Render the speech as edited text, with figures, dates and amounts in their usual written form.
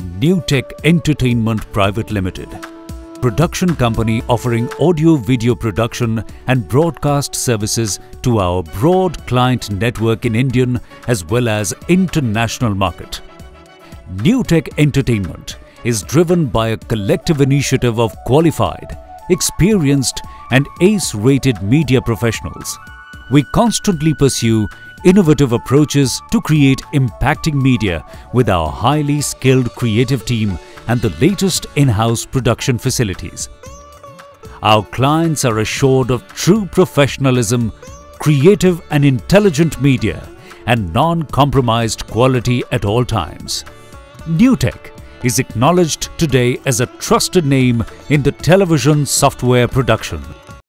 Nuteq Entertainment Pvt Ltd, production company offering audio-video production and broadcast services to our broad client network in Indian as well as international market. Nuteq Entertainment is driven by a collective initiative of qualified, experienced and ace-rated media professionals. We constantly pursue innovative approaches to create impacting media with our highly skilled creative team and the latest in-house production facilities. Our clients are assured of true professionalism, creative and intelligent media, and non-compromised quality at all times. Nuteq is acknowledged today as a trusted name in the television software production.